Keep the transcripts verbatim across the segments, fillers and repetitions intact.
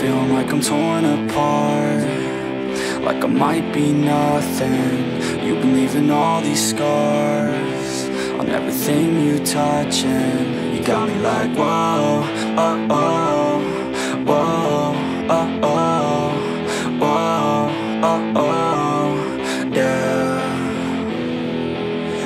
feeling like I'm torn apart, like I might be nothing. You've been leaving all these scars on everything you touch, and you got me like, whoa, oh, oh, whoa, oh, oh, whoa, oh, oh, yeah.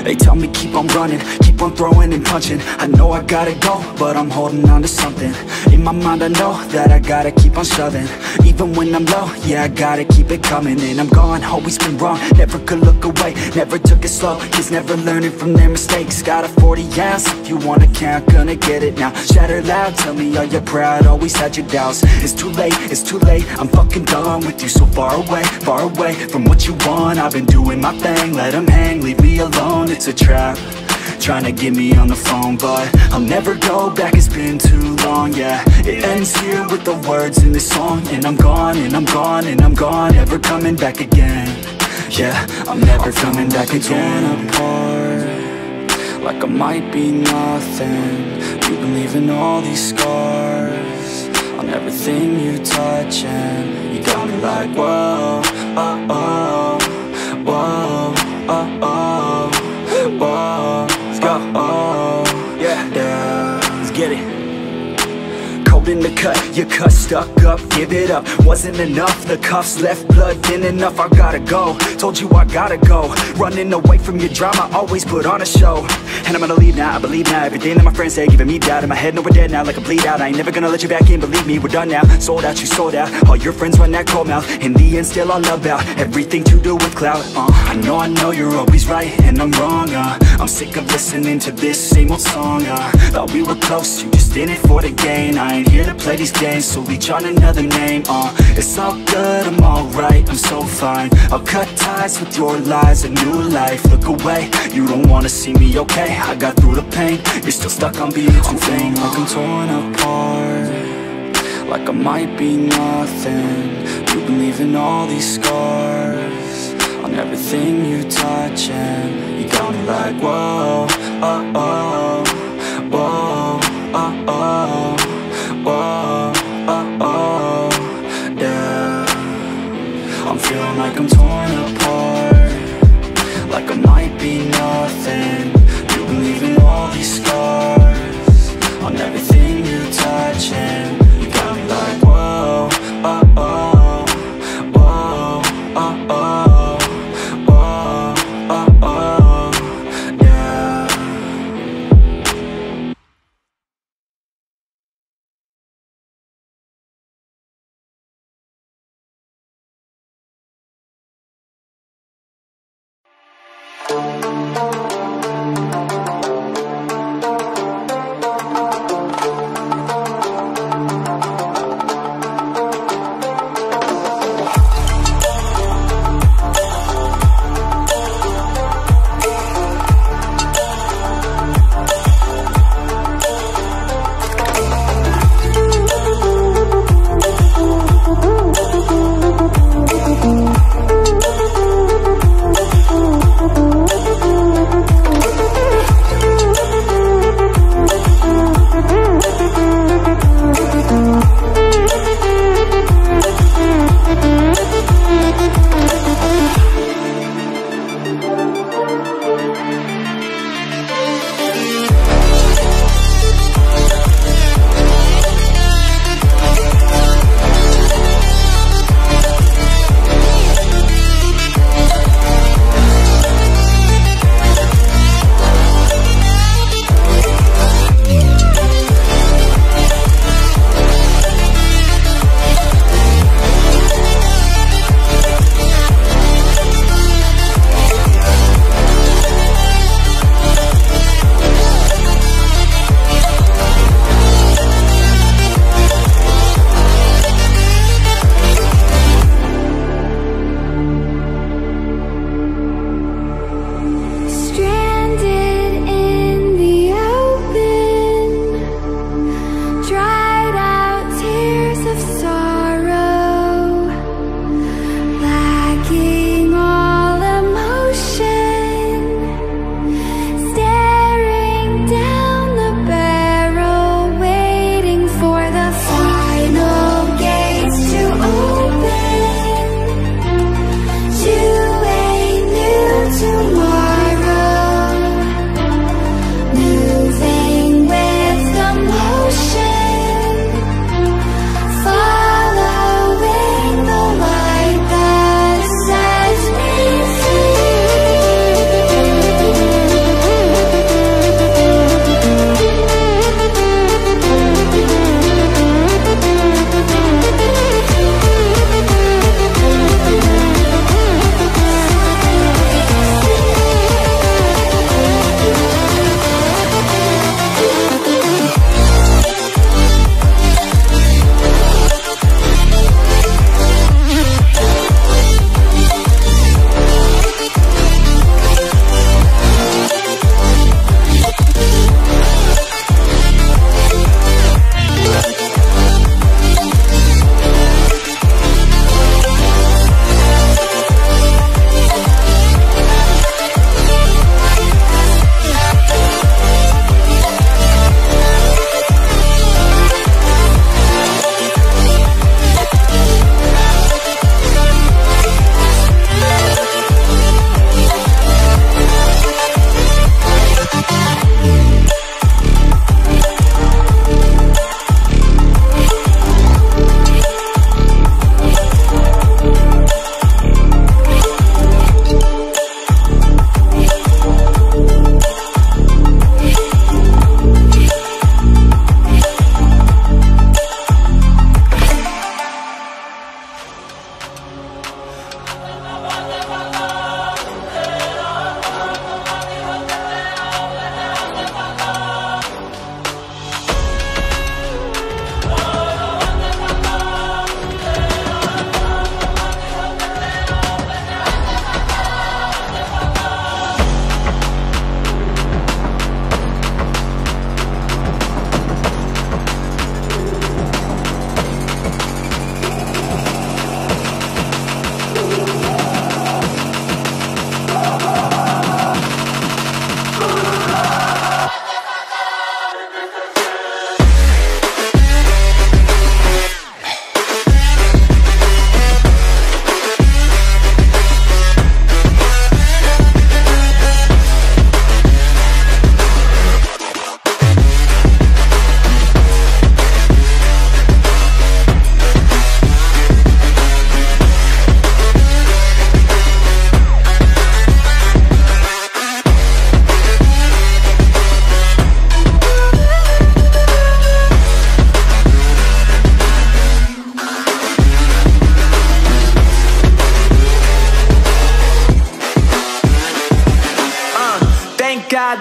They tell me keep on running, keep on throwing and punching. I know I gotta go, but I'm holding on to something. In my mind I know that I gotta keep on shoving. Even when I'm low, yeah, I gotta keep it coming. And I'm gone, always been wrong, never could look away. Never took it slow, kids never learning from their mistakes. Got a forty ounce, if you wanna count, gonna get it now. Shatter loud, tell me are you proud, always had your doubts. It's too late, it's too late, I'm fucking done with you. So far away, far away from what you want. I've been doing my thing, let them hang, leave me alone. It's a trap, trying to get me on the phone, but I'll never go back, it's been too long, yeah. It ends here with the words in this song. And I'm gone, and I'm gone, and I'm gone, never coming back again. Yeah, I'm never I'm coming back like again. I'm torn apart, like I might be nothing. You've been leaving all these scars on everything you touch, and you got me like, whoa, oh, oh, whoa, oh, oh, whoa. Oh, oh, yeah, yeah, let's get it. Cold in the cut, your cut stuck up, give it up. Wasn't enough, the cuffs left blood thin enough. I gotta go, told you I gotta go. Running away from your drama, always put on a show. And I'm gonna leave now, I believe now. Everything that my friends say, giving me doubt. In my head, no, we're dead now, like a bleed out. I ain't never gonna let you back in, believe me, we're done now. Sold out, you sold out, all your friends run that cold mouth. In the end, still all about everything to do with clout. uh, I know, I know, you're always right, and I'm wrong, uh I'm sick of listening to this same old song, uh Thought we were close, you just in it for the gain. I ain't here to play these games, so each on another name, uh It's all good, I'm alright, I'm so fine. I'll cut ties with your lies, a new life. Look away, you don't wanna see me, okay? I got through the pain, you're still stuck on being too vain. Like I'm torn apart, like I might be nothing. You've been leaving all these scars on everything you touch, and you got me like, whoa, oh, oh, whoa, oh, oh, whoa, oh, oh, yeah. I'm feeling like I'm torn apart, like I might be nothing. You've been leaving all these scars on everything you touch, and you got me like, whoa, oh, oh. We'll be right back.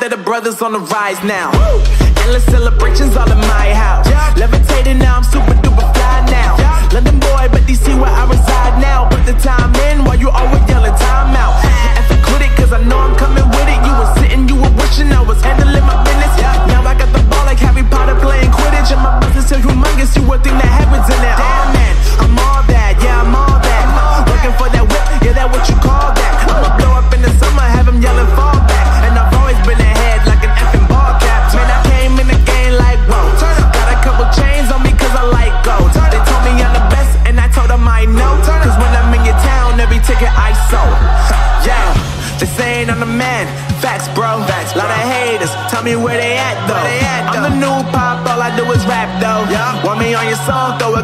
to the brothers on the rise now. Woo! Endless celebrations all in my house. Yeah. Levitating now, I'm super duper fly now. Yeah. London boy, but D C where I reside now. Put the time in while you always yelling time out. And if I quit it, cause I know I'm coming with it. You were sitting, you were wishing I was handling my business. Yeah. Now I got the ball like Harry Potter playing Quidditch. And my business is humongous, you would think that happens in it. Damn man, I'm all that, yeah, I'm all that. Looking for that whip, yeah, that what you call that. I'ma blow up in the summer, have him yelling fall back. And I've always been ahead like an effing ball cap. Man, I came in the game like, whoa. Got a couple chains on me cause I like gold. They told me I'm the best and I told them I know. Cause when I'm in your town, every ticket I sold. Yeah, they saying I'm the man, facts bro. Facts, lot of haters, tell me where they at though. Where they at, though? I'm the new pop, all I do is rap though. Yeah. Want me on your song, throw a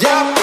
Yeah.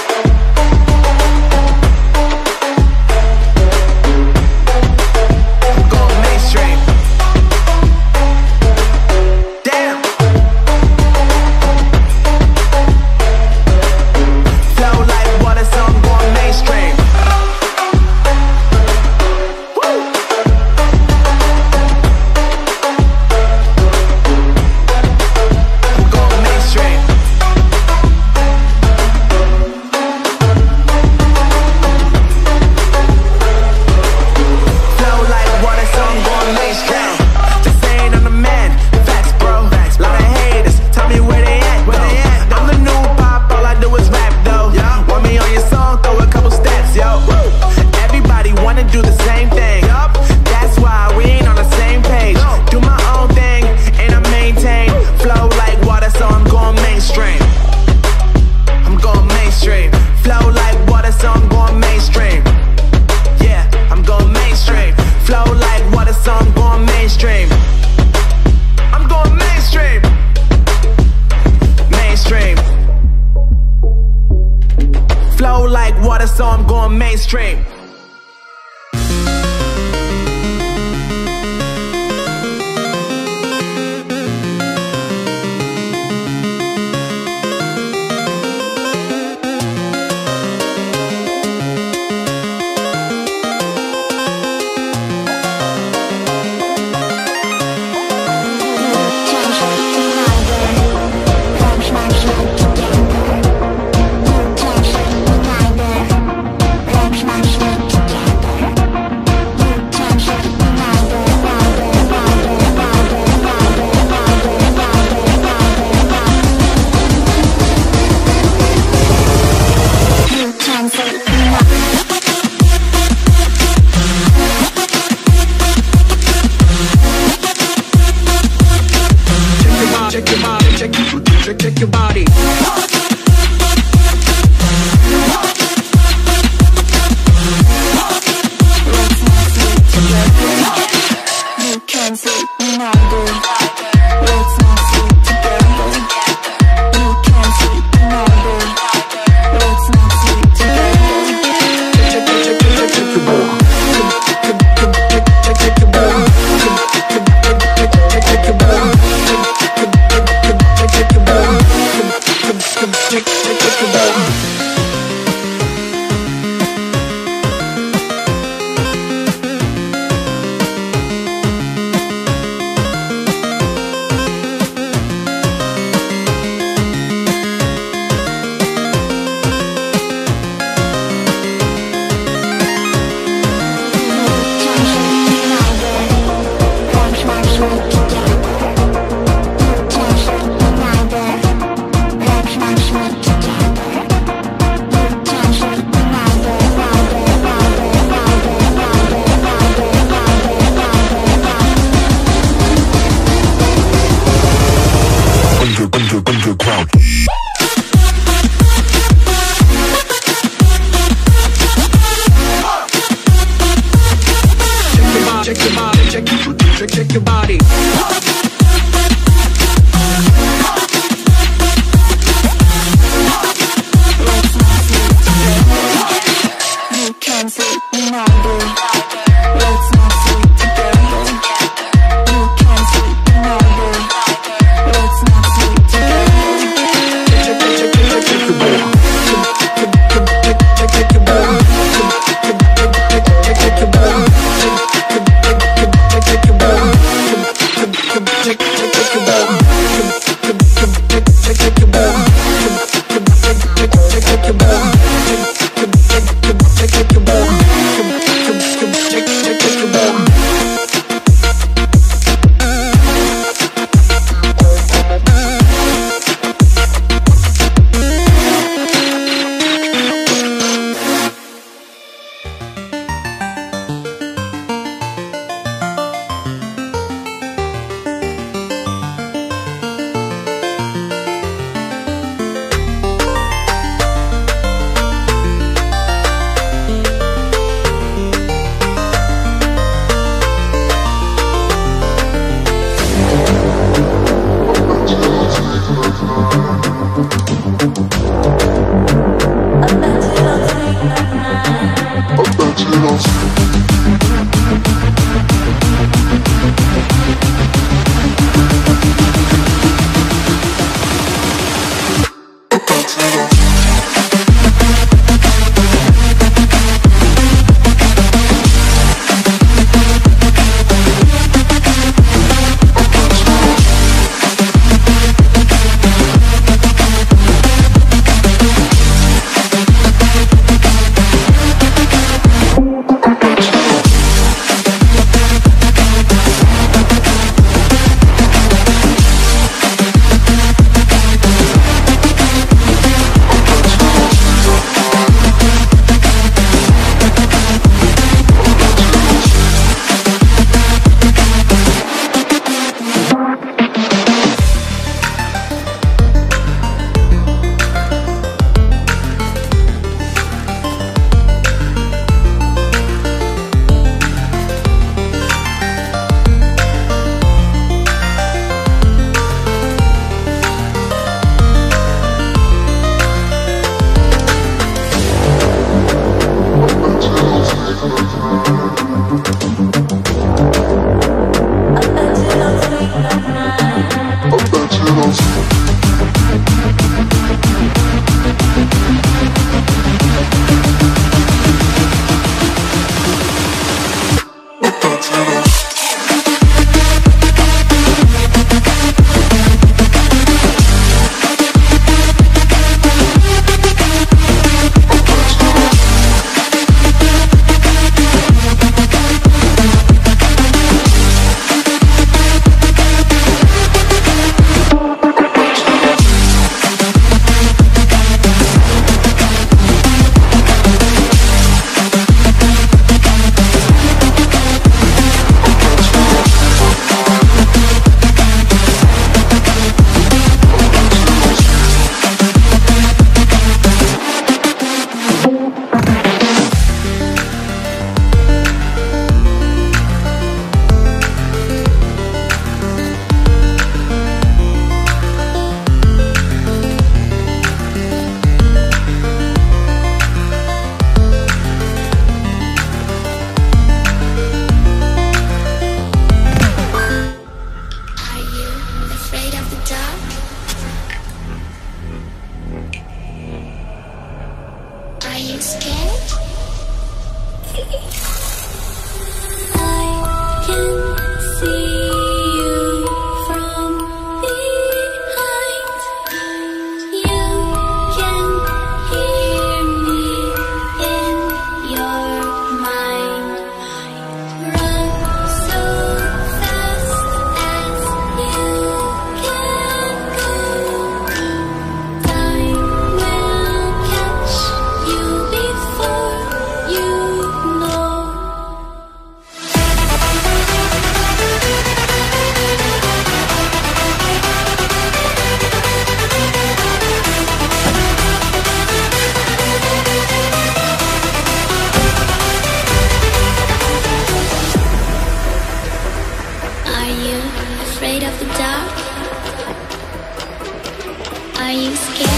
Are you scared?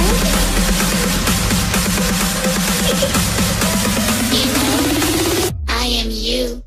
You know, I am you.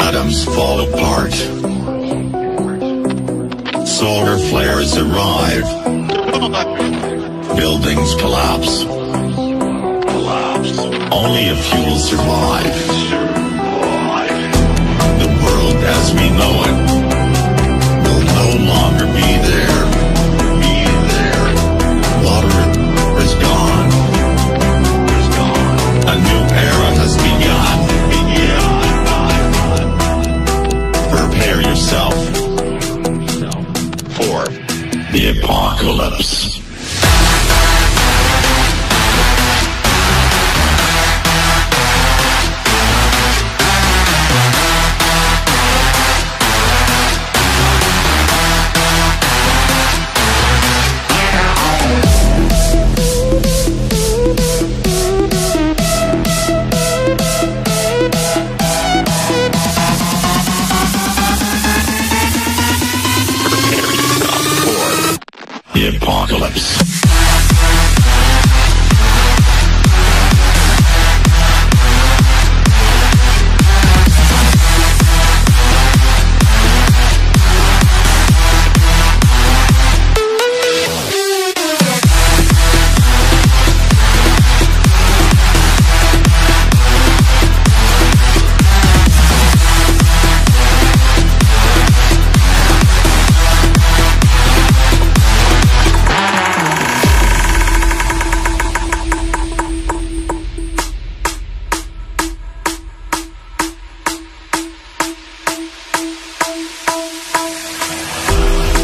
Atoms fall apart, solar flares arrive, buildings collapse, only a few will survive, the world as we know it will no longer be there, be there, water is gone, a new era has begun. Yourself for the apocalypse. The apocalypse.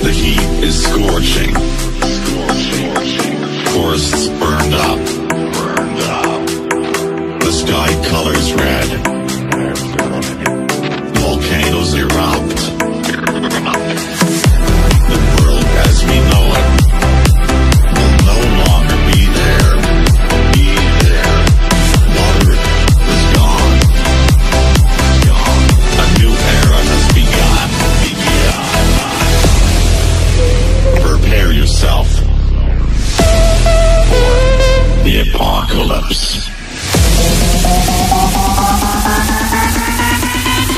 The heat is scorching. Scorching. Forests burned up. Burned up. The sky colors red. Volcanoes erupt. The world as we know it will no longer be there. Be there. Water is gone. Gone. A new era has begun. Prepare yourself for the apocalypse.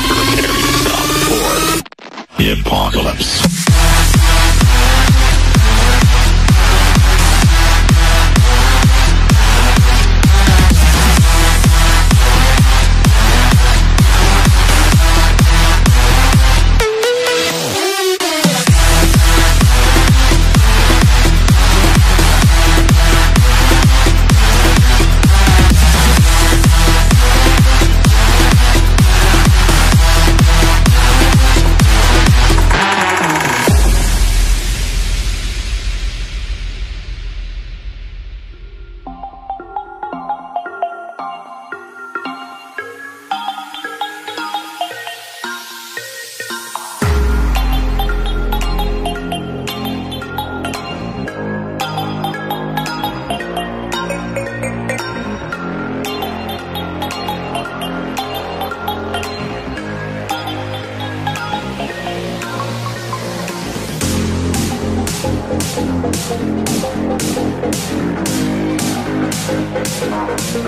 Prepare yourself for the apocalypse. You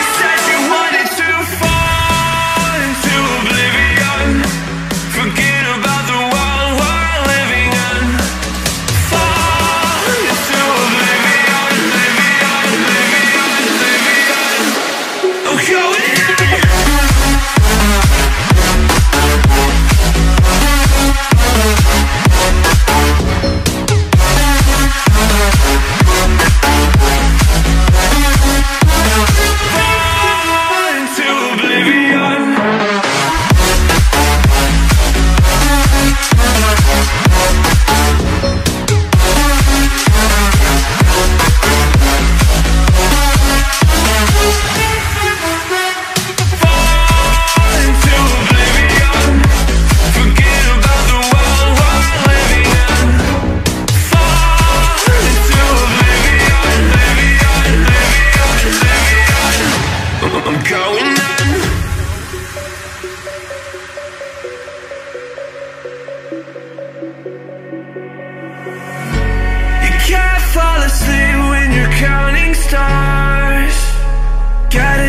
said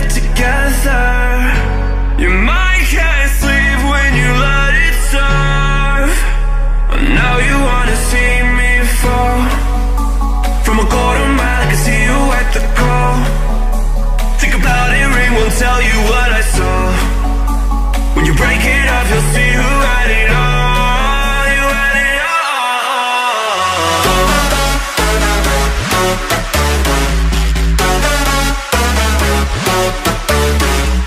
it together. Your mind can't sleep when you let it serve. Now you wanna see me fall from a quarter mile, I can see you at the call. Think about it, ring won't tell you what I saw. When you break it off, you'll see who had it all. We'll be right back.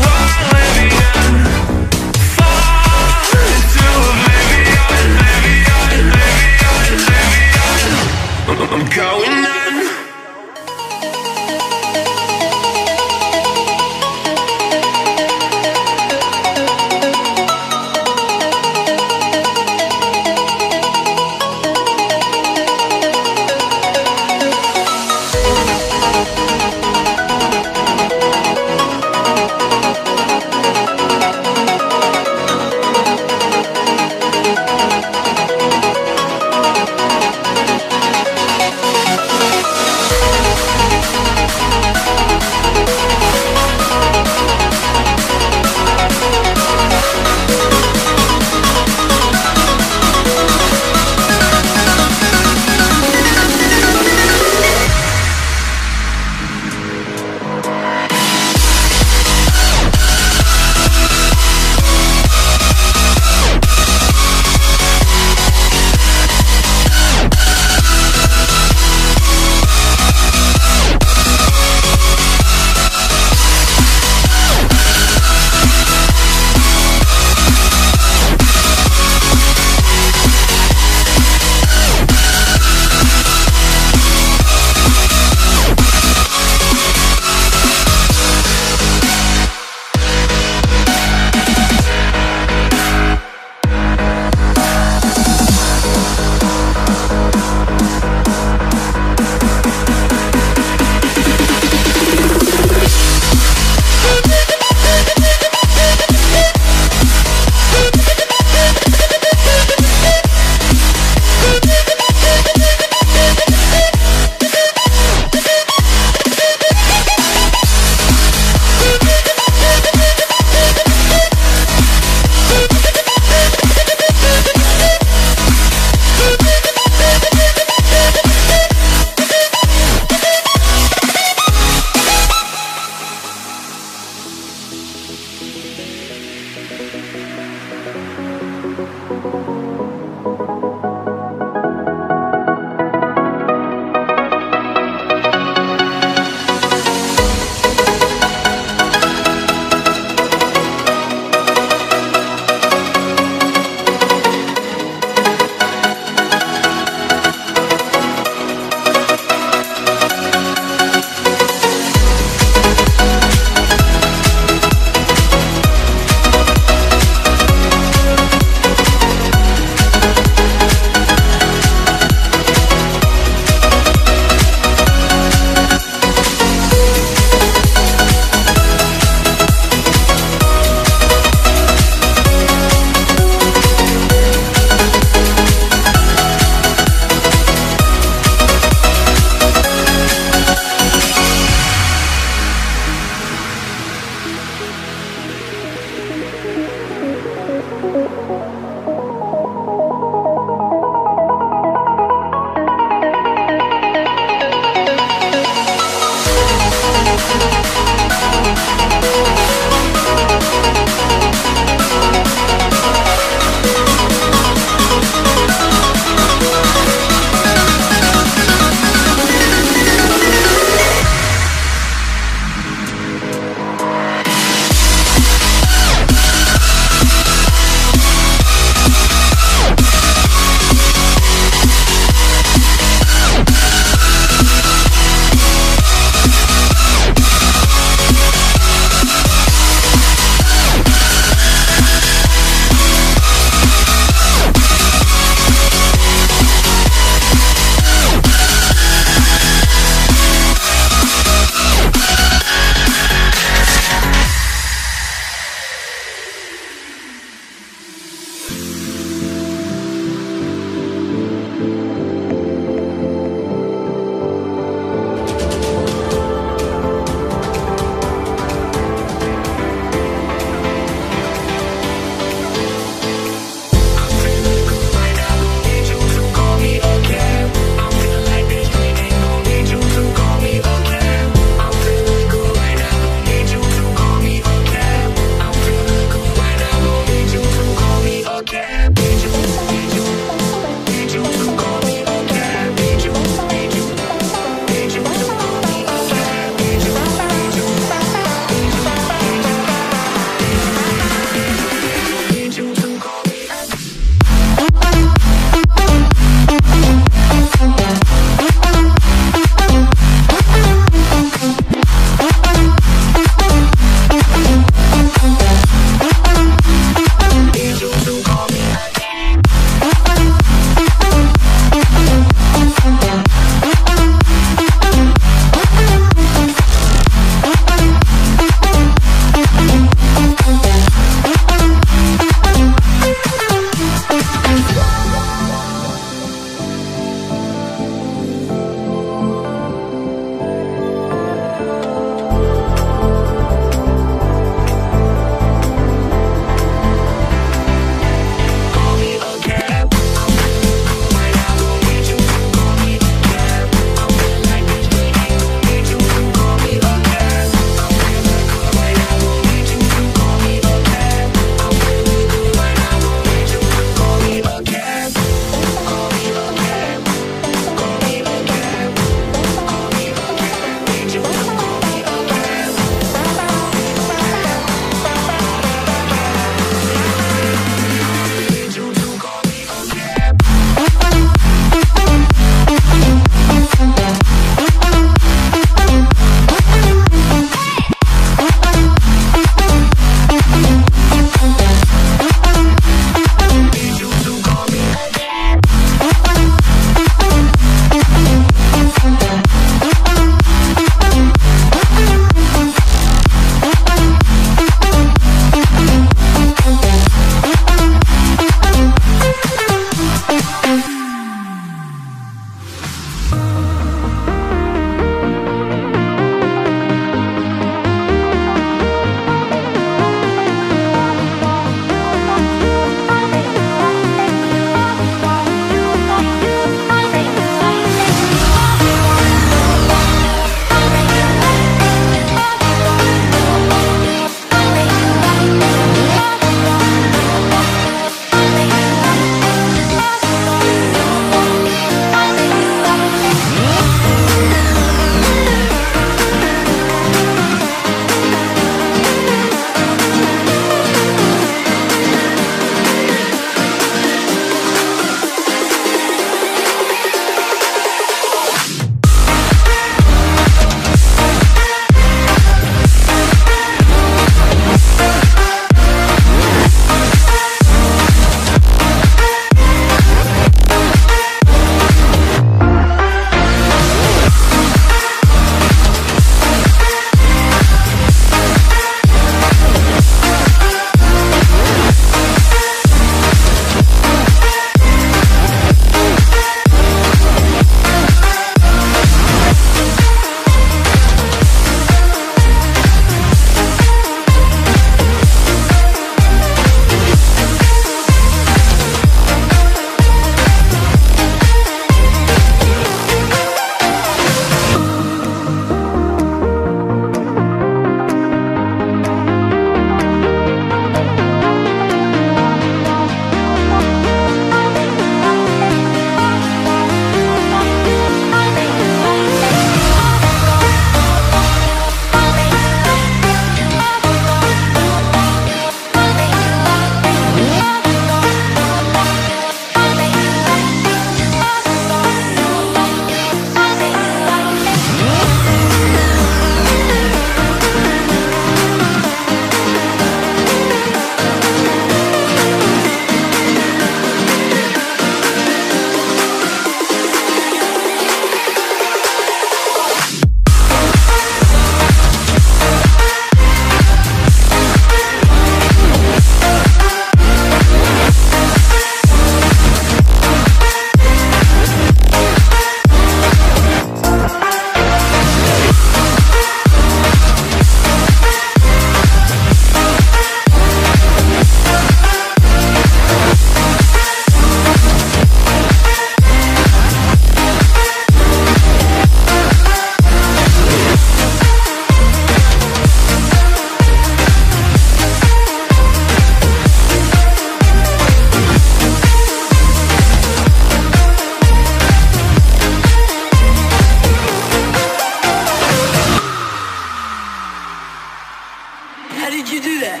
did you do that?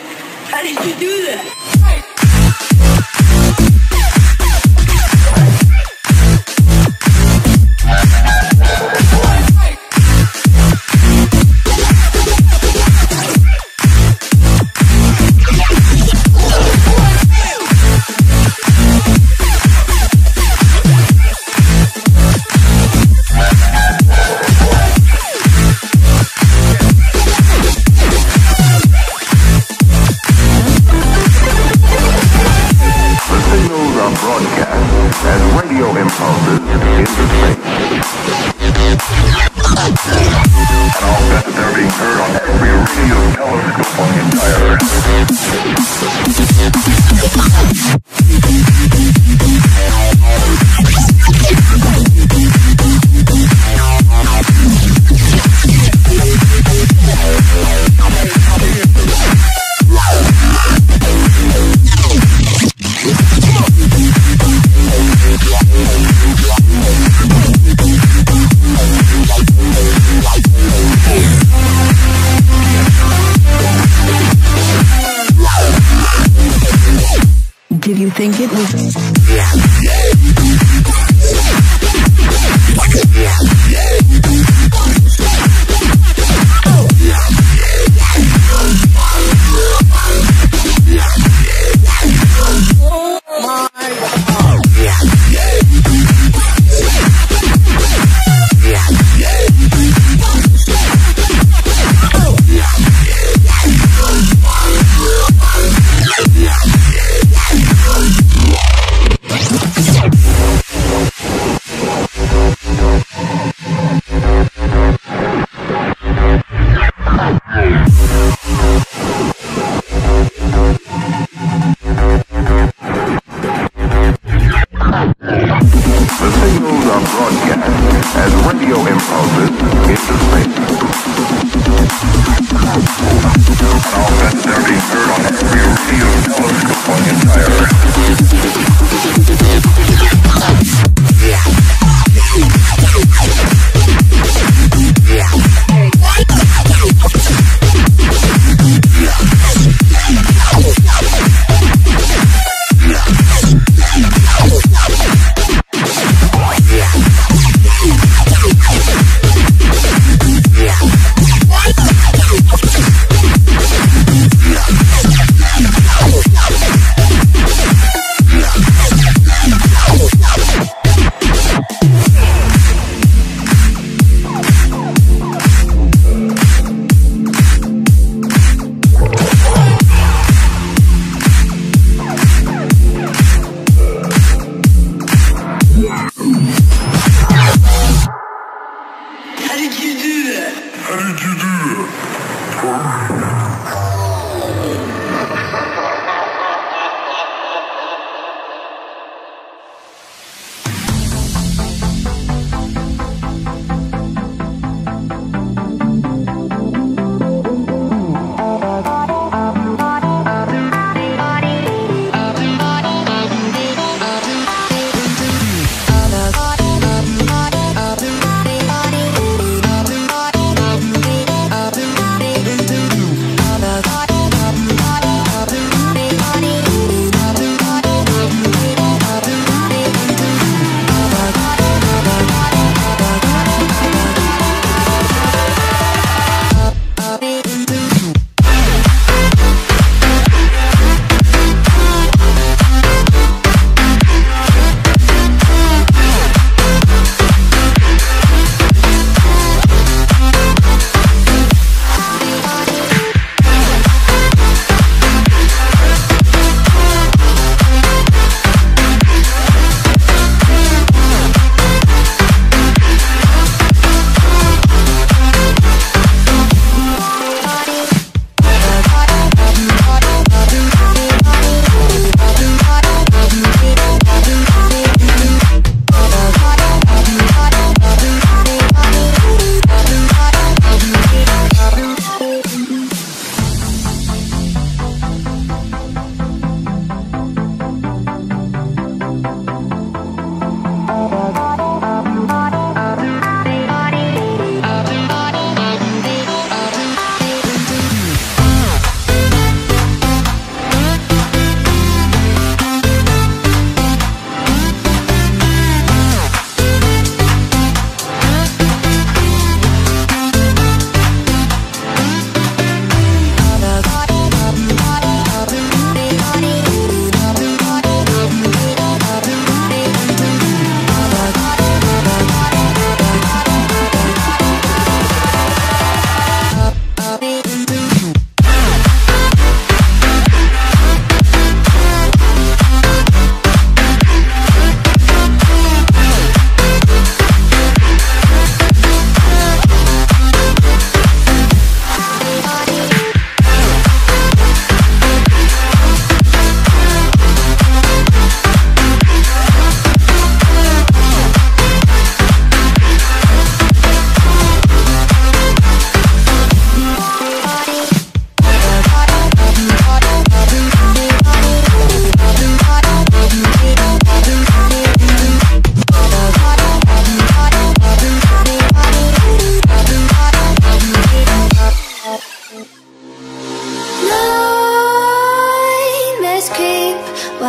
How did you do that? Did you think it was? It's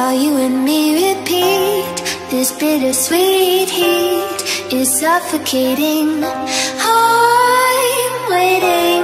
while you and me repeat. This bittersweet heat is suffocating. I'm waiting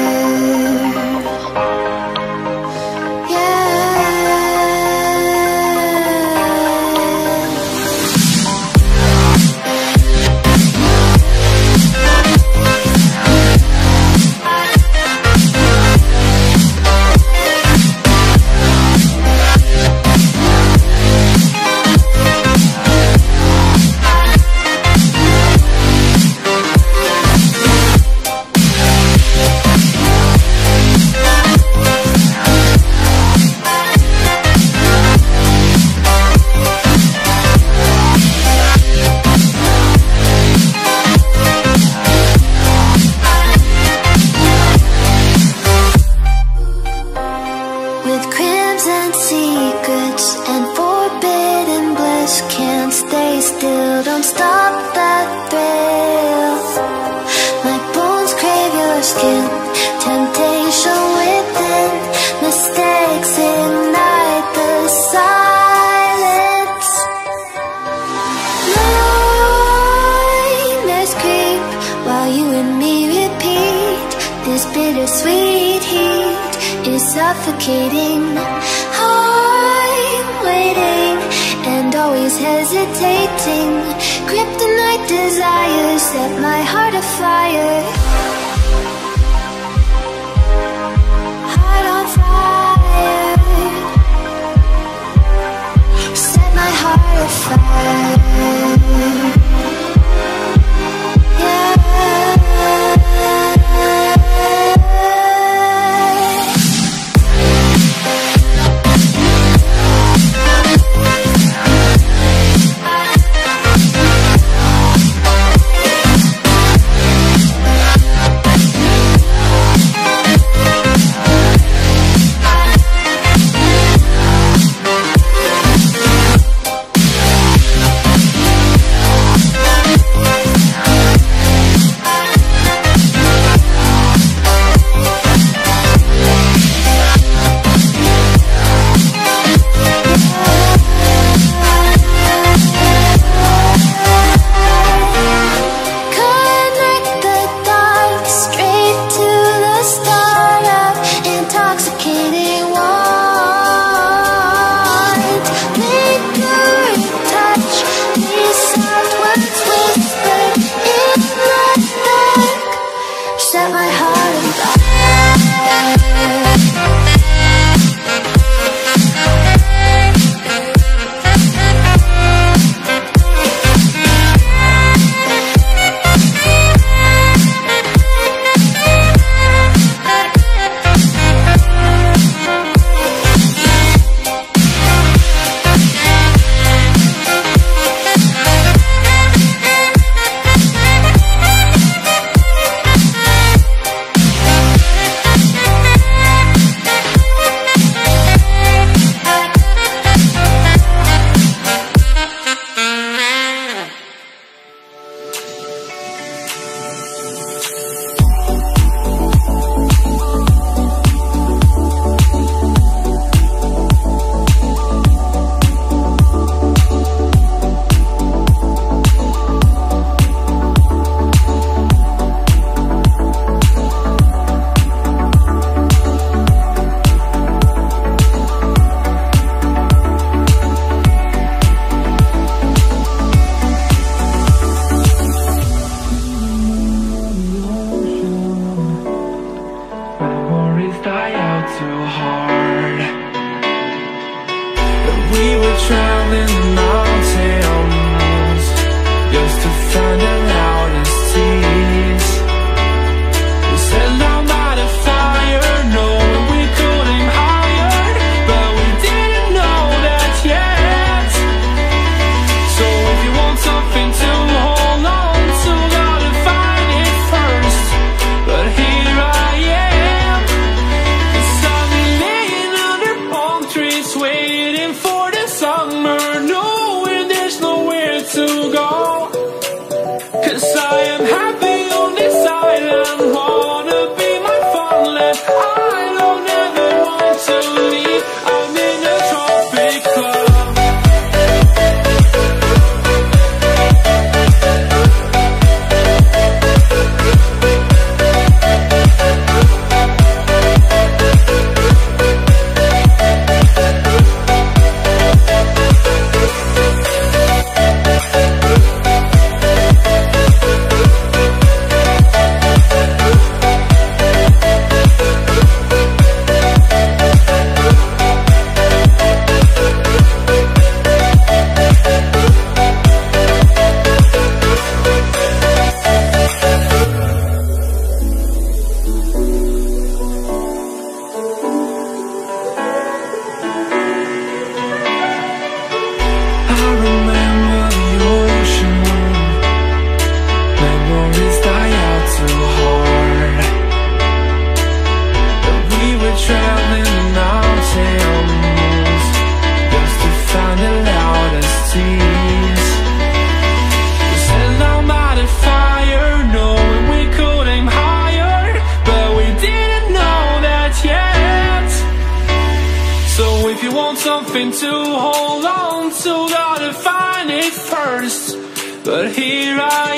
something to hold on to, gotta find it first. But here I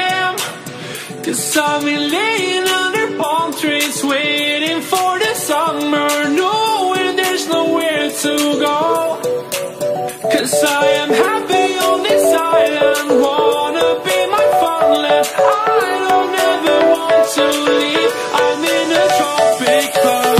am, 'cause I've been laying under palm trees, waiting for the summer, knowing there's nowhere to go. 'Cause I am happy on this island, wanna be my farmland. I don't ever want to leave, I'm in a tropic club.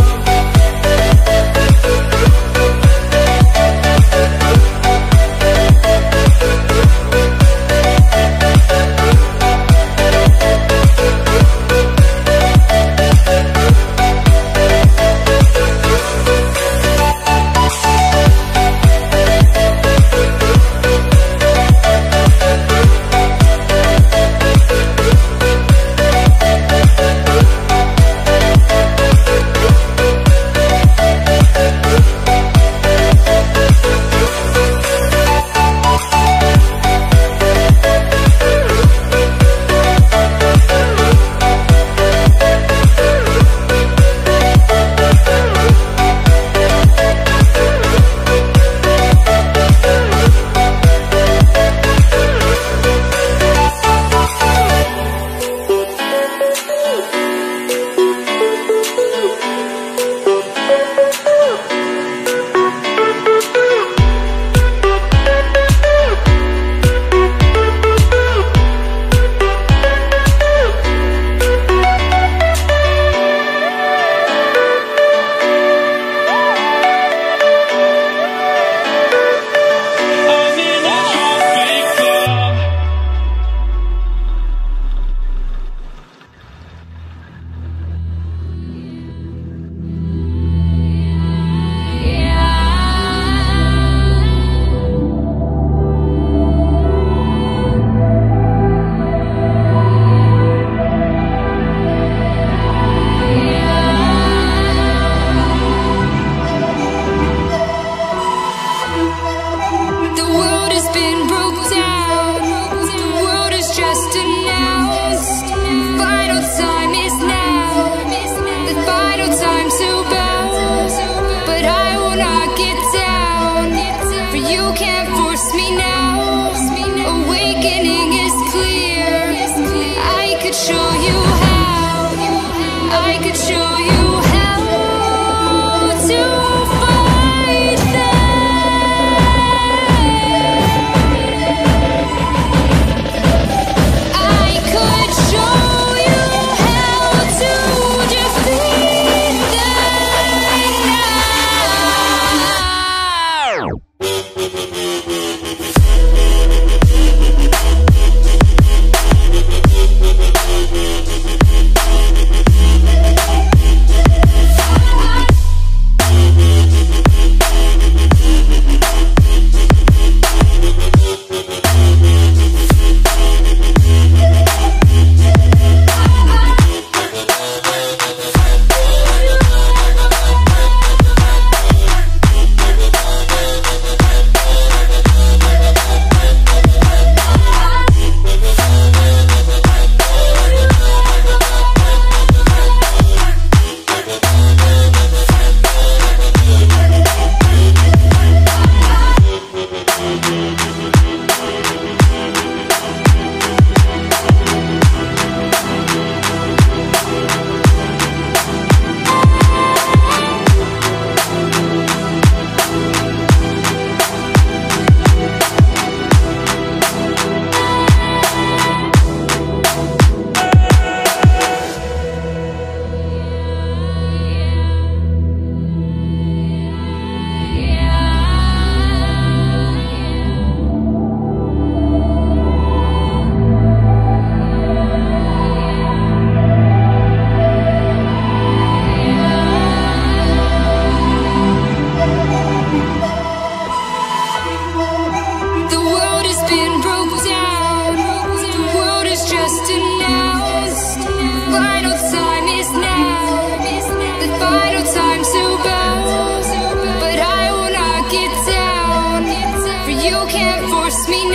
Force me now.